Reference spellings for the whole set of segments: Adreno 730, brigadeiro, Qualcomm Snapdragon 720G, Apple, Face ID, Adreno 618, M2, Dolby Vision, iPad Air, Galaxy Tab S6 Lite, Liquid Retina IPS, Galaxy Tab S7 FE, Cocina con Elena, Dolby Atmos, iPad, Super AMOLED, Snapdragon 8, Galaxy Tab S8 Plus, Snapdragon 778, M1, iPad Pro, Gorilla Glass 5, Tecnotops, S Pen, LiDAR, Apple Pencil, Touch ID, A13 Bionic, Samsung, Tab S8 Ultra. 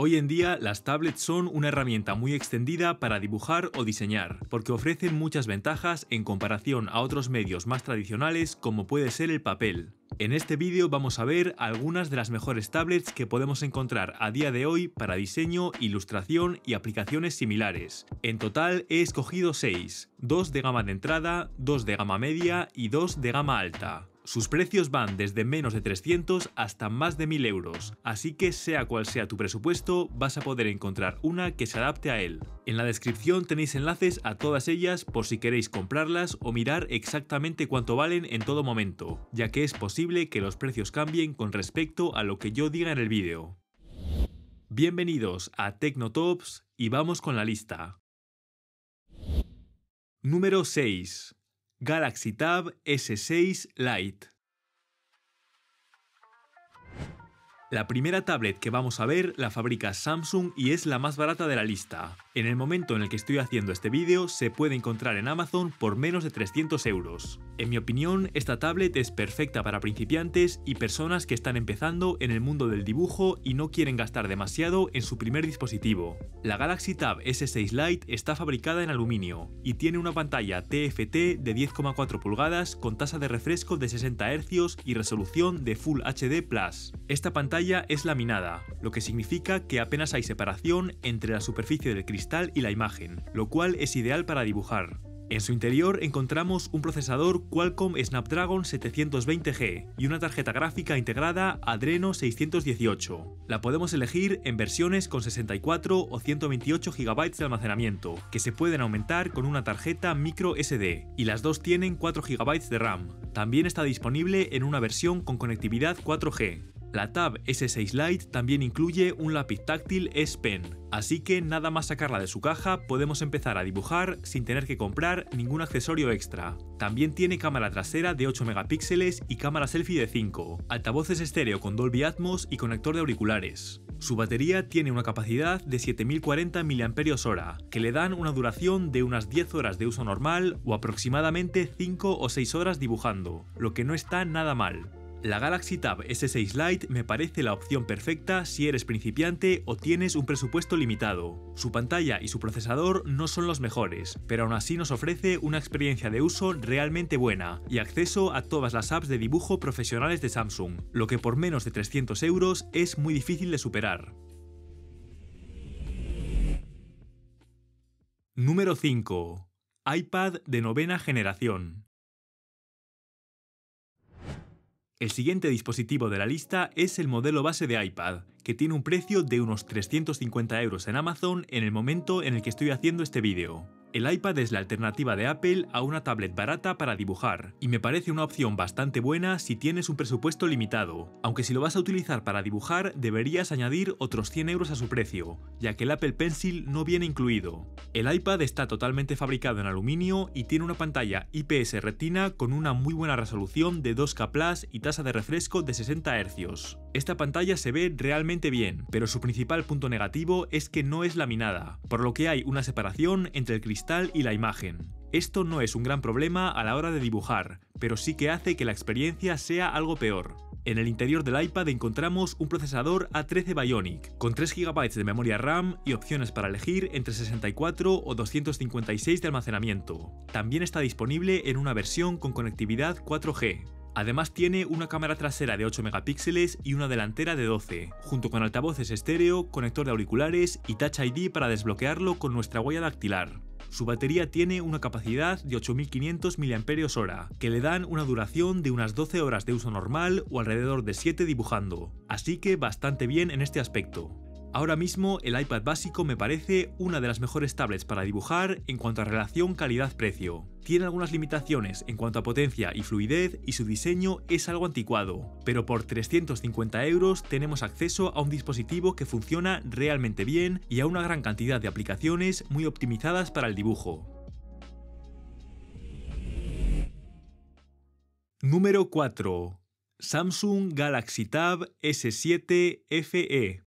Hoy en día, las tablets son una herramienta muy extendida para dibujar o diseñar, porque ofrecen muchas ventajas en comparación a otros medios más tradicionales como puede ser el papel. En este vídeo vamos a ver algunas de las mejores tablets que podemos encontrar a día de hoy para diseño, ilustración y aplicaciones similares. En total he escogido 6, 2 de gama de entrada, 2 de gama media y 2 de gama alta. Sus precios van desde menos de 300 hasta más de 1000 euros, así que sea cual sea tu presupuesto, vas a poder encontrar una que se adapte a él. En la descripción tenéis enlaces a todas ellas por si queréis comprarlas o mirar exactamente cuánto valen en todo momento, ya que es posible que los precios cambien con respecto a lo que yo diga en el vídeo. Bienvenidos a Tecnotops y vamos con la lista. Número 6. Galaxy Tab S6 Lite. La primera tablet que vamos a ver la fabrica Samsung y es la más barata de la lista. En el momento en el que estoy haciendo este vídeo se puede encontrar en Amazon por menos de 300 euros. En mi opinión, esta tablet es perfecta para principiantes y personas que están empezando en el mundo del dibujo y no quieren gastar demasiado en su primer dispositivo. La Galaxy Tab S6 Lite está fabricada en aluminio y tiene una pantalla TFT de 10,4 pulgadas con tasa de refresco de 60 Hz y resolución de Full HD+. Esta pantalla es laminada, lo que significa que apenas hay separación entre la superficie del cristal y la imagen, lo cual es ideal para dibujar. En su interior encontramos un procesador Qualcomm Snapdragon 720G y una tarjeta gráfica integrada Adreno 618. La podemos elegir en versiones con 64 o 128 GB de almacenamiento, que se pueden aumentar con una tarjeta micro SD, y las dos tienen 4 GB de RAM. También está disponible en una versión con conectividad 4G. La Tab S6 Lite también incluye un lápiz táctil S Pen, así que nada más sacarla de su caja podemos empezar a dibujar sin tener que comprar ningún accesorio extra. También tiene cámara trasera de 8 megapíxeles y cámara selfie de 5, altavoces estéreo con Dolby Atmos y conector de auriculares. Su batería tiene una capacidad de 7040 mAh, que le dan una duración de unas 10 horas de uso normal o aproximadamente 5 o 6 horas dibujando, lo que no está nada mal. La Galaxy Tab S6 Lite me parece la opción perfecta si eres principiante o tienes un presupuesto limitado. Su pantalla y su procesador no son los mejores, pero aún así nos ofrece una experiencia de uso realmente buena y acceso a todas las apps de dibujo profesionales de Samsung, lo que por menos de 300 euros es muy difícil de superar. Número 5. iPad de novena generación. El siguiente dispositivo de la lista es el modelo base de iPad, que tiene un precio de unos 350 euros en Amazon en el momento en el que estoy haciendo este vídeo. El iPad es la alternativa de Apple a una tablet barata para dibujar, y me parece una opción bastante buena si tienes un presupuesto limitado, aunque si lo vas a utilizar para dibujar deberías añadir otros 100 euros a su precio, ya que el Apple Pencil no viene incluido. El iPad está totalmente fabricado en aluminio y tiene una pantalla IPS Retina con una muy buena resolución de 2K+ y tasa de refresco de 60 Hz. Esta pantalla se ve realmente bien, pero su principal punto negativo es que no es laminada, por lo que hay una separación entre el cristal y la imagen. Esto no es un gran problema a la hora de dibujar, pero sí que hace que la experiencia sea algo peor. En el interior del iPad encontramos un procesador A13 Bionic, con 3 GB de memoria RAM y opciones para elegir entre 64 o 256 de almacenamiento. También está disponible en una versión con conectividad 4G. Además tiene una cámara trasera de 8 megapíxeles y una delantera de 12, junto con altavoces estéreo, conector de auriculares y Touch ID para desbloquearlo con nuestra huella dactilar. Su batería tiene una capacidad de 8500 mAh, que le dan una duración de unas 12 horas de uso normal o alrededor de 7 dibujando, así que bastante bien en este aspecto. Ahora mismo el iPad básico me parece una de las mejores tablets para dibujar en cuanto a relación calidad-precio. Tiene algunas limitaciones en cuanto a potencia y fluidez y su diseño es algo anticuado, pero por 350 euros tenemos acceso a un dispositivo que funciona realmente bien y a una gran cantidad de aplicaciones muy optimizadas para el dibujo. Número 4. Samsung Galaxy Tab S7 FE.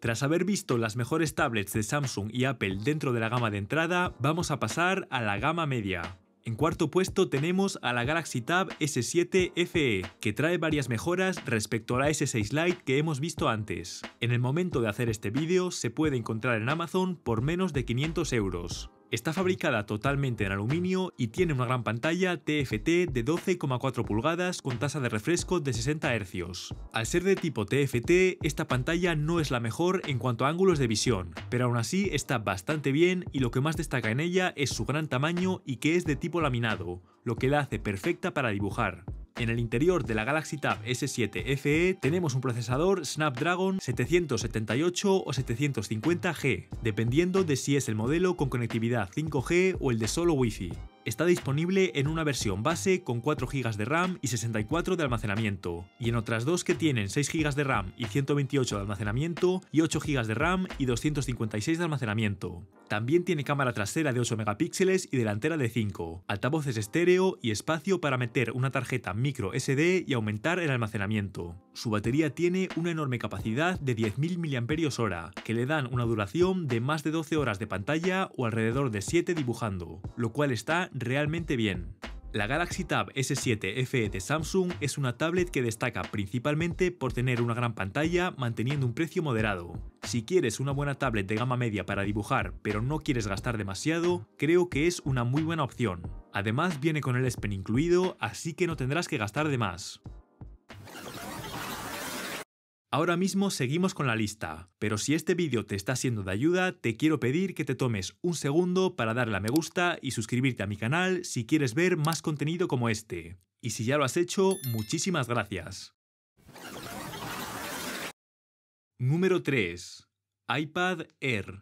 Tras haber visto las mejores tablets de Samsung y Apple dentro de la gama de entrada, vamos a pasar a la gama media. En cuarto puesto tenemos a la Galaxy Tab S7 FE, que trae varias mejoras respecto a la S6 Lite que hemos visto antes. En el momento de hacer este vídeo se puede encontrar en Amazon por menos de 500 euros. Está fabricada totalmente en aluminio y tiene una gran pantalla TFT de 12,4 pulgadas con tasa de refresco de 60 Hz. Al ser de tipo TFT, esta pantalla no es la mejor en cuanto a ángulos de visión, pero aún así está bastante bien y lo que más destaca en ella es su gran tamaño y que es de tipo laminado, lo que la hace perfecta para dibujar. En el interior de la Galaxy Tab S7 FE tenemos un procesador Snapdragon 778 o 750G, dependiendo de si es el modelo con conectividad 5G o el de solo Wi-Fi. Está disponible en una versión base con 4 GB de RAM y 64 de almacenamiento, y en otras dos que tienen 6 GB de RAM y 128 de almacenamiento y 8 GB de RAM y 256 de almacenamiento. También tiene cámara trasera de 8 megapíxeles y delantera de 5, altavoces estéreo y espacio para meter una tarjeta micro SD y aumentar el almacenamiento. Su batería tiene una enorme capacidad de 10.000 mAh, que le dan una duración de más de 12 horas de pantalla o alrededor de 7 dibujando, lo cual está realmente bien. La Galaxy Tab S7 FE de Samsung es una tablet que destaca principalmente por tener una gran pantalla manteniendo un precio moderado. Si quieres una buena tablet de gama media para dibujar pero no quieres gastar demasiado, creo que es una muy buena opción. Además viene con el S Pen incluido, así que no tendrás que gastar de más. Ahora mismo seguimos con la lista, pero si este vídeo te está siendo de ayuda, te quiero pedir que te tomes un segundo para darle a me gusta y suscribirte a mi canal si quieres ver más contenido como este. Y si ya lo has hecho, muchísimas gracias. Número 3. iPad Air.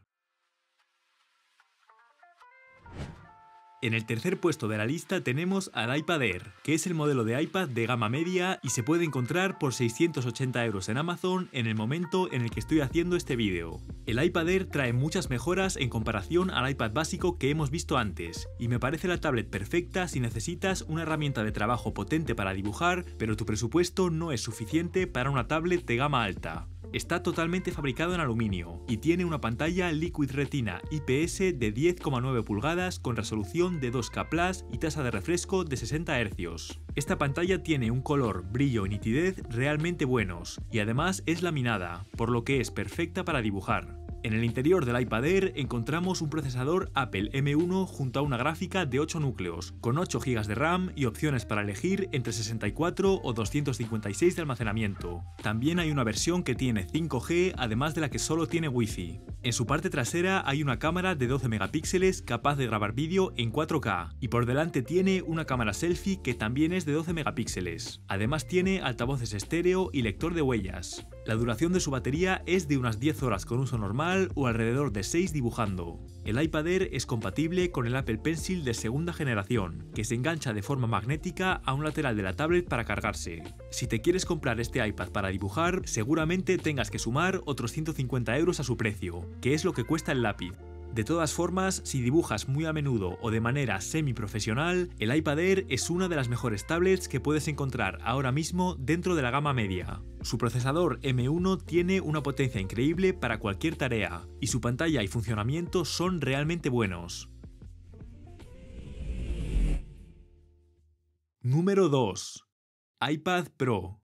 En el tercer puesto de la lista tenemos al iPad Air, que es el modelo de iPad de gama media y se puede encontrar por 680 euros en Amazon en el momento en el que estoy haciendo este vídeo. El iPad Air trae muchas mejoras en comparación al iPad básico que hemos visto antes, y me parece la tablet perfecta si necesitas una herramienta de trabajo potente para dibujar, pero tu presupuesto no es suficiente para una tablet de gama alta. Está totalmente fabricado en aluminio y tiene una pantalla Liquid Retina IPS de 10,9 pulgadas con resolución de 2K+ y tasa de refresco de 60 Hz. Esta pantalla tiene un color, brillo y nitidez realmente buenos y además es laminada, por lo que es perfecta para dibujar. En el interior del iPad Air encontramos un procesador Apple M1 junto a una gráfica de 8 núcleos, con 8 GB de RAM y opciones para elegir entre 64 o 256 de almacenamiento. También hay una versión que tiene 5G, además de la que solo tiene Wi-Fi. En su parte trasera hay una cámara de 12 megapíxeles capaz de grabar vídeo en 4K, y por delante tiene una cámara selfie que también es de 12 megapíxeles. Además tiene altavoces estéreo y lector de huellas. La duración de su batería es de unas 10 horas con uso normal, o alrededor de 6 dibujando. El iPad Air es compatible con el Apple Pencil de segunda generación, que se engancha de forma magnética a un lateral de la tablet para cargarse. Si te quieres comprar este iPad para dibujar, seguramente tengas que sumar otros 150 euros a su precio, que es lo que cuesta el lápiz. De todas formas, si dibujas muy a menudo o de manera semi-profesional, el iPad Air es una de las mejores tablets que puedes encontrar ahora mismo dentro de la gama media. Su procesador M1 tiene una potencia increíble para cualquier tarea, y su pantalla y funcionamiento son realmente buenos. Número 2. iPad Pro.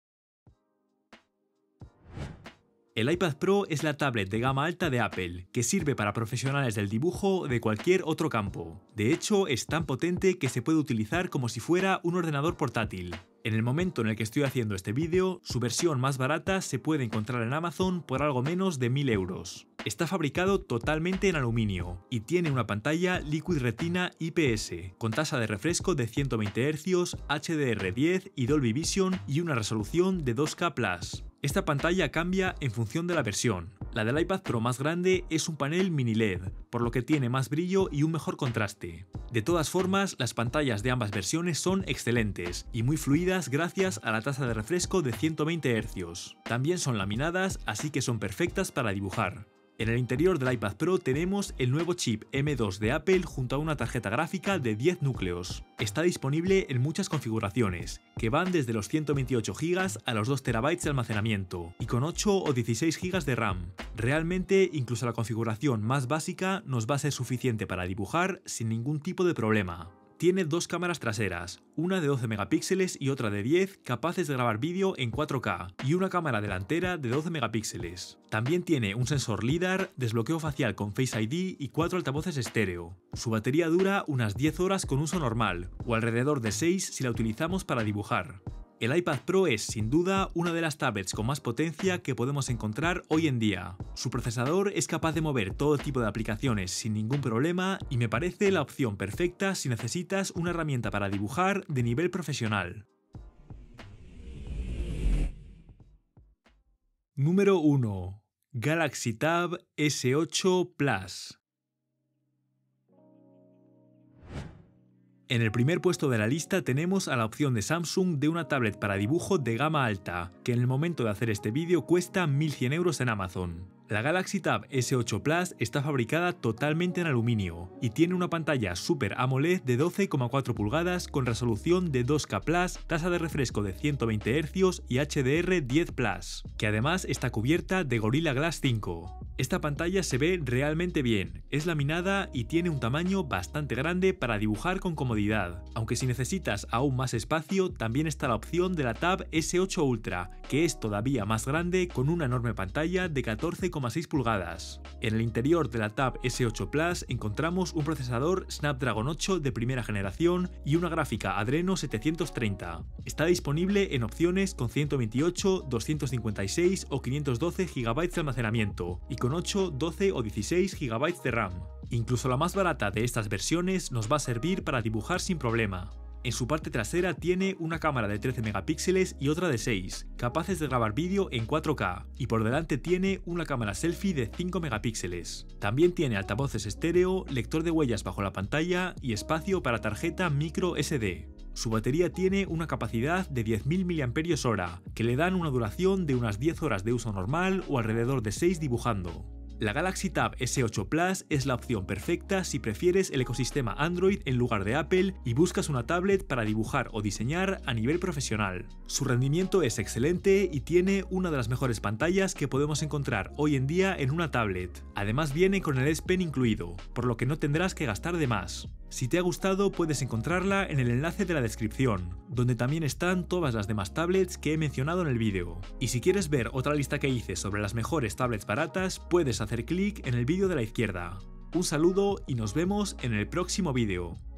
El iPad Pro es la tablet de gama alta de Apple, que sirve para profesionales del dibujo o de cualquier otro campo. De hecho, es tan potente que se puede utilizar como si fuera un ordenador portátil. En el momento en el que estoy haciendo este vídeo, su versión más barata se puede encontrar en Amazon por algo menos de 1.000 euros. Está fabricado totalmente en aluminio y tiene una pantalla Liquid Retina IPS, con tasa de refresco de 120 Hz, HDR10 y Dolby Vision y una resolución de 2K+. Esta pantalla cambia en función de la versión. La del iPad Pro más grande es un panel mini LED, por lo que tiene más brillo y un mejor contraste. De todas formas, las pantallas de ambas versiones son excelentes y muy fluidas gracias a la tasa de refresco de 120 Hz. También son laminadas, así que son perfectas para dibujar. En el interior del iPad Pro tenemos el nuevo chip M2 de Apple junto a una tarjeta gráfica de 10 núcleos. Está disponible en muchas configuraciones, que van desde los 128 GB a los 2 TB de almacenamiento, y con 8 o 16 GB de RAM. Realmente, incluso la configuración más básica nos va a ser suficiente para dibujar sin ningún tipo de problema. Tiene dos cámaras traseras, una de 12 megapíxeles y otra de 10, capaces de grabar vídeo en 4K, y una cámara delantera de 12 megapíxeles. También tiene un sensor LiDAR, desbloqueo facial con Face ID y 4 altavoces estéreo. Su batería dura unas 10 horas con uso normal, o alrededor de 6 si la utilizamos para dibujar. El iPad Pro es, sin duda, una de las tablets con más potencia que podemos encontrar hoy en día. Su procesador es capaz de mover todo tipo de aplicaciones sin ningún problema y me parece la opción perfecta si necesitas una herramienta para dibujar de nivel profesional. Número 1. Galaxy Tab S8 Plus. En el primer puesto de la lista tenemos a la opción de Samsung de una tablet para dibujo de gama alta, que en el momento de hacer este vídeo cuesta 1.100 € en Amazon. La Galaxy Tab S8 Plus está fabricada totalmente en aluminio y tiene una pantalla Super AMOLED de 12,4 pulgadas con resolución de 2K+, tasa de refresco de 120 Hz y HDR10+, que además está cubierta de Gorilla Glass 5. Esta pantalla se ve realmente bien, es laminada y tiene un tamaño bastante grande para dibujar con comodidad, aunque si necesitas aún más espacio también está la opción de la Tab S8 Ultra, que es todavía más grande con una enorme pantalla de 14,6 pulgadas. En el interior de la Tab S8 Plus encontramos un procesador Snapdragon 8 de primera generación y una gráfica Adreno 730. Está disponible en opciones con 128, 256 o 512 GB de almacenamiento y con 8, 12 o 16 GB de RAM. Incluso la más barata de estas versiones nos va a servir para dibujar sin problema. En su parte trasera tiene una cámara de 13 megapíxeles y otra de 6, capaces de grabar vídeo en 4K, y por delante tiene una cámara selfie de 5 megapíxeles. También tiene altavoces estéreo, lector de huellas bajo la pantalla y espacio para tarjeta micro SD. Su batería tiene una capacidad de 10.000 mAh, que le dan una duración de unas 10 horas de uso normal o alrededor de 6 dibujando. La Galaxy Tab S8 Plus es la opción perfecta si prefieres el ecosistema Android en lugar de Apple y buscas una tablet para dibujar o diseñar a nivel profesional. Su rendimiento es excelente y tiene una de las mejores pantallas que podemos encontrar hoy en día en una tablet. Además viene con el S Pen incluido, por lo que no tendrás que gastar de más. Si te ha gustado puedes encontrarla en el enlace de la descripción, donde también están todas las demás tablets que he mencionado en el vídeo. Y si quieres ver otra lista que hice sobre las mejores tablets baratas, puedes hacer clic en el vídeo de la izquierda. Un saludo y nos vemos en el próximo vídeo.